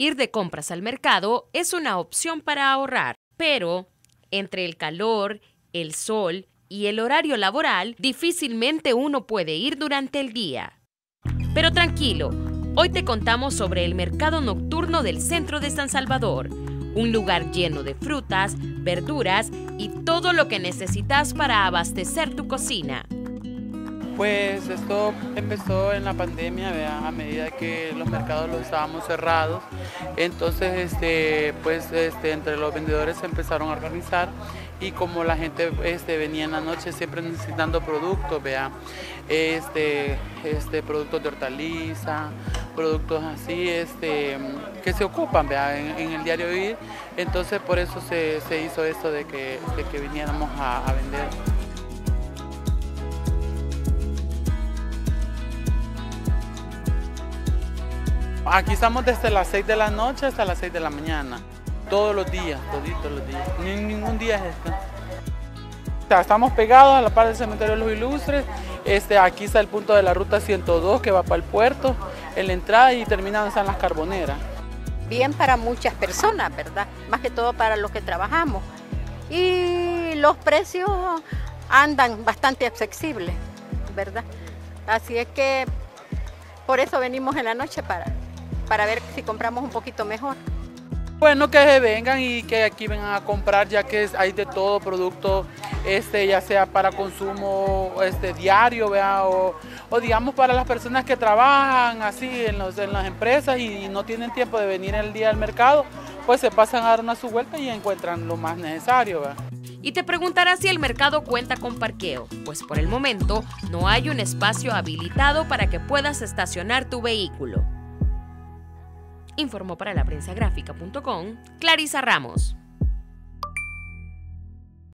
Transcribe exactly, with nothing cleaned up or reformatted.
Ir de compras al mercado es una opción para ahorrar, pero entre el calor, el sol y el horario laboral, difícilmente uno puede ir durante el día. Pero tranquilo, hoy te contamos sobre el mercado nocturno del centro de San Salvador, un lugar lleno de frutas, verduras y todo lo que necesitas para abastecer tu cocina. Pues esto empezó en la pandemia, ¿verdad? A medida que los mercados los estábamos cerrados, entonces este, pues este, entre los vendedores se empezaron a organizar y como la gente este, venía en la noche siempre necesitando productos, ¿verdad? Este, este, productos de hortaliza, productos así este, que se ocupan, ¿verdad? En, en el diario vivir, entonces por eso se, se hizo esto de que, de que viniéramos a, a vender. Aquí estamos desde las seis de la noche hasta las seis de la mañana, todos los días, toditos los días, ni, ningún día es esto. O sea, estamos pegados a la par del cementerio de los Ilustres, este, aquí está el punto de la ruta ciento dos que va para el puerto, en la entrada y termina donde están las carboneras. Bien para muchas personas, ¿verdad? Más que todo para los que trabajamos. Y los precios andan bastante accesibles, ¿verdad? Así es que por eso venimos en la noche para... para ver si compramos un poquito mejor. Bueno, que se vengan y que aquí vengan a comprar, ya que hay de todo producto, este, ya sea para consumo este, diario, o, o digamos para las personas que trabajan así en, los, en las empresas y, y no tienen tiempo de venir el día al mercado, pues se pasan a dar una su vuelta y encuentran lo más necesario, ¿verdad? Y te preguntarás si el mercado cuenta con parqueo, pues por el momento no hay un espacio habilitado para que puedas estacionar tu vehículo. Informó para la prensa gráfica punto com, Clarisa Ramos.